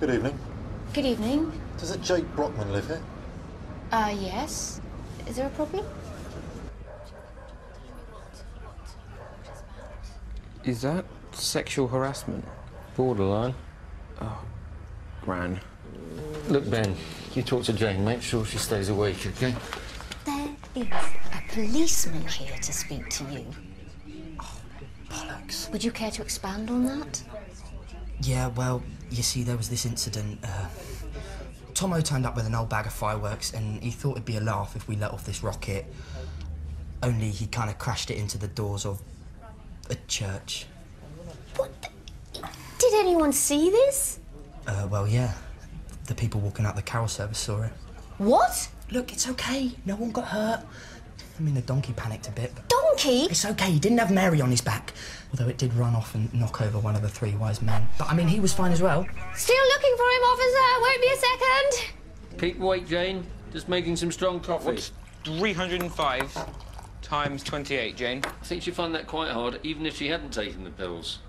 Good evening. Good evening. Does it Jake Brockman live here? Yes. Is there a problem? Is that sexual harassment? Borderline. Oh, gran. Look, Ben, you talk to Jane. Make sure she stays awake, OK? There is a policeman here to speak to you. Oh, bollocks. Would you care to expand on that? Yeah, well, you see, there was this incident. Tomo turned up with an old bag of fireworks and he thought it'd be a laugh if we let off this rocket. Only he kind of crashed it into the doors of a church. What the... Did anyone see this? Well, yeah. The people walking out the carol service saw it. What? Look, it's okay. No one got hurt. I mean, the donkey panicked a bit. Donkey? It's okay. He didn't have Mary on his back. Although it did run off and knock over one of the three wise men. But, I mean, he was fine as well. Still looking for him, officer. Won't be a second. Peak weight, Jane. Just making some strong coffee. What's 305 times 28, Jane? I think she'd find that quite hard, even if she hadn't taken the pills.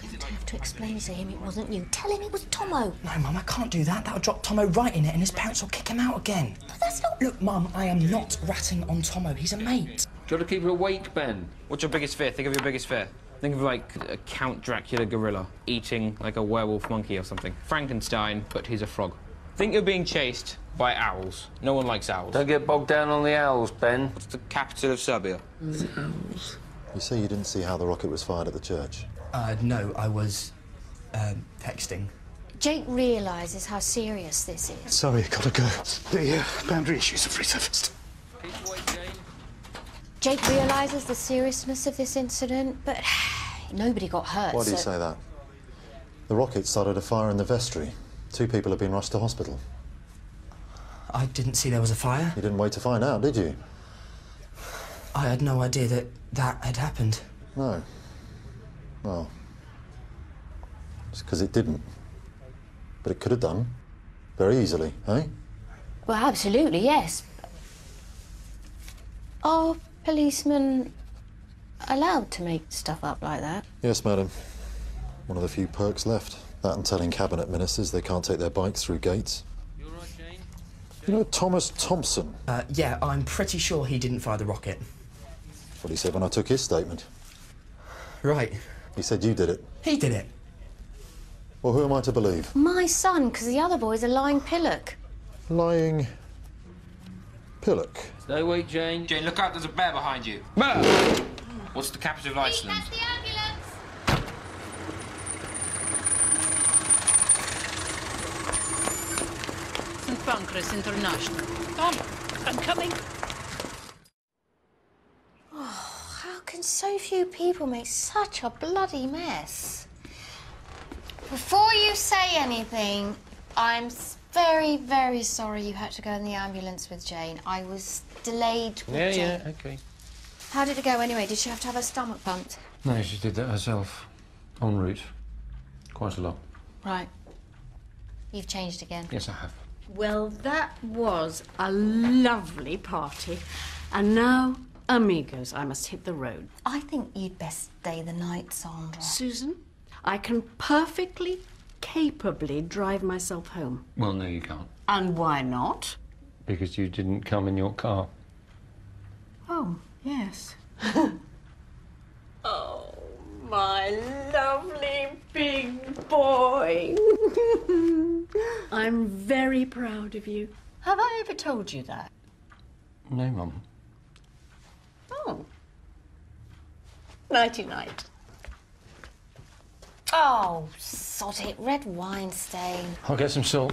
You're going to have to explain to him it wasn't you. Tell him it was Tomo. No, Mum, I can't do that. That'll drop Tomo right in it and his parents will kick him out again. But that's not... Look, Mum, I am not ratting on Tomo. He's a mate. Got to keep her awake, Ben. What's your biggest fear? Think of your biggest fear. Think of, like, a Count Dracula gorilla eating, like, a werewolf monkey or something. Frankenstein, but he's a frog. Think you're being chased by owls. No one likes owls. Don't get bogged down on the owls, Ben. What's the capital of Serbia? The owls. You say you didn't see how the rocket was fired at the church? No, I was, texting. Jake realises how serious this is. Sorry, gotta go. The boundary issues are free surfaced. Jake realises the seriousness of this incident, but nobody got hurt. Why do you say that? The rocket started a fire in the vestry. 2 people have been rushed to hospital. I didn't see there was a fire. You didn't wait to find out, did you? I had no idea that that had happened. No. Well, it's because it didn't. But it could have done. Very easily, eh? Well, absolutely, yes. Are policemen allowed to make stuff up like that? Yes, madam. One of the few perks left. That and telling cabinet ministers they can't take their bikes through gates. You all right, Jane? You know Thomas Thompson? Yeah, I'm pretty sure he didn't fire the rocket. That's what he said when I took his statement. Right. He said you did it. He did it. Well, who am I to believe? My son, because the other boy's a lying pillock. Lying pillock? Stay awake, Jane. Jane, look out, there's a bear behind you. Bear! What's the capital of Iceland? That's the ambulance! St. Pancras International. Tom, I'm coming. And so few people make such a bloody mess. Before you say anything, I'm very, very sorry you had to go in the ambulance with Jane. I was delayed with Jane. Yeah, OK. How did it go anyway? Did she have to have her stomach pumped? No, she did that herself, en route. Quite a lot. Right. You've changed again. Yes, I have. Well, that was a lovely party. And now... Amigos, I must hit the road. I think you'd best stay the night, Sandra. Susan, I can perfectly, capably drive myself home. Well, no, you can't. And why not? Because you didn't come in your car. Oh, yes. Oh, my lovely big boy. I'm very proud of you. Have I ever told you that? No, Mum. Oh. Nighty-night. Oh, sod it. Red wine stain. I'll get some salt.